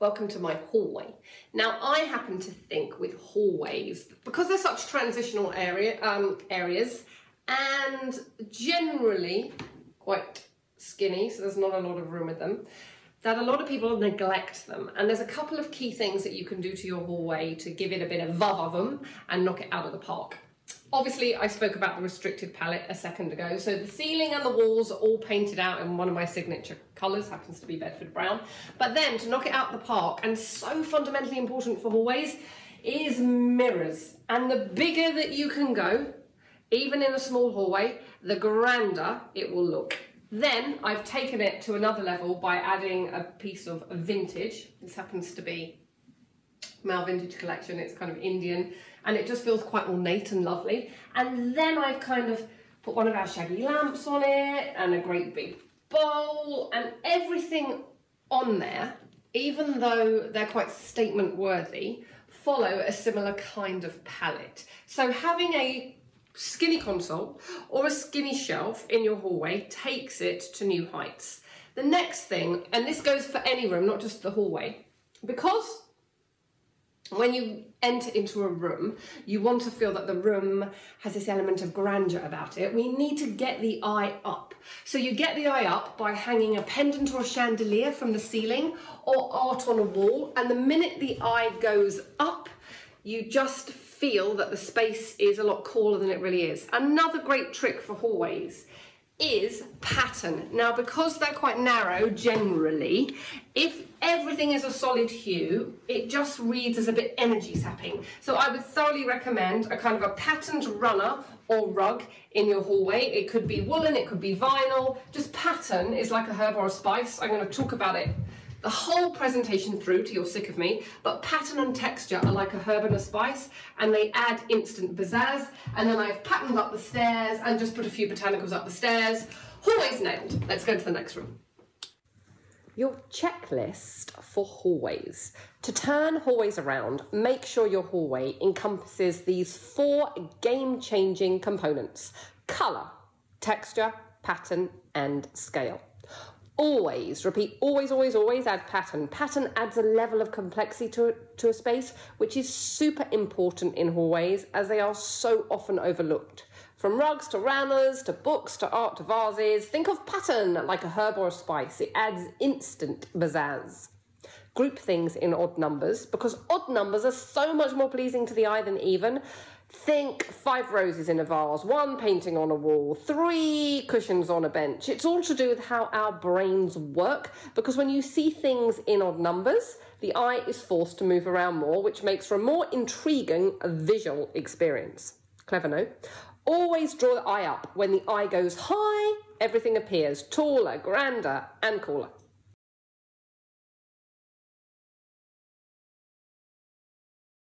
Welcome to my hallway. Now, I happen to think with hallways, because they're such transitional areas and generally quite skinny, so there's not a lot of room with them, that a lot of people neglect them. And there's a couple of key things that you can do to your hallway to give it a bit of vavavum and knock it out of the park. Obviously, I spoke about the restricted palette a second ago. So the ceiling and the walls are all painted out in one of my signature colours, happens to be Bedford Brown. But then to knock it out of the park, and so fundamentally important for hallways, is mirrors. And the bigger that you can go, even in a small hallway, the grander it will look. Then I've taken it to another level by adding a piece of vintage. This happens to be Mal Vintage Collection. It's kind of Indian, and it just feels quite ornate and lovely. And then I've kind of put one of our shaggy lamps on it and a great big bowl and everything on there, even though they're quite statement worthy, follow a similar kind of palette. So having a skinny console or a skinny shelf in your hallway takes it to new heights. The next thing, and this goes for any room, not just the hallway, because when you enter into a room, you want to feel that the room has this element of grandeur about it. We need to get the eye up. So you get the eye up by hanging a pendant or a chandelier from the ceiling or art on a wall. And the minute the eye goes up, you just feel that the space is a lot cooler than it really is. Another great trick for hallways is pattern. Now, because they're quite narrow generally, if everything is a solid hue, it just reads as a bit energy sapping. So I would thoroughly recommend a kind of a patterned runner or rug in your hallway. It could be woolen, it could be vinyl. Just pattern is like a herb or a spice. I'm going to talk about it the whole presentation through till you're sick of me, but pattern and texture are like a herb and a spice, and they add instant pizzazz. And then I've patterned up the stairs and just put a few botanicals up the stairs. Hallways nailed. Let's go to the next room. Your checklist for hallways. To turn hallways around, make sure your hallway encompasses these four game-changing components: colour, texture, pattern, and scale. Always, repeat, always, always, always add pattern. Pattern adds a level of complexity to a space, which is super important in hallways as they are so often overlooked. From rugs to runners, to books, to art, to vases, think of pattern like a herb or a spice. It adds instant pizzazz. Group things in odd numbers, because odd numbers are so much more pleasing to the eye than even. Think 5 roses in a vase, 1 painting on a wall, 3 cushions on a bench. It's all to do with how our brains work, because when you see things in odd numbers, the eye is forced to move around more, which makes for a more intriguing visual experience. Clever, no? Always draw the eye up. When the eye goes high, everything appears taller, grander, and cooler.